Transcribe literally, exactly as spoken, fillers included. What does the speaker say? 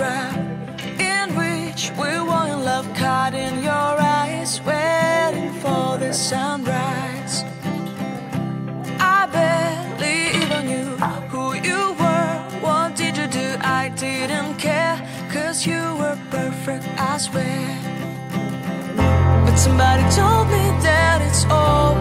breath in which we were in love, caught in your eyes, waiting for the sunrise. I barely even knew who you were. What did you do? I didn't care, 'cause you were perfect, I swear. But somebody told me that it's over.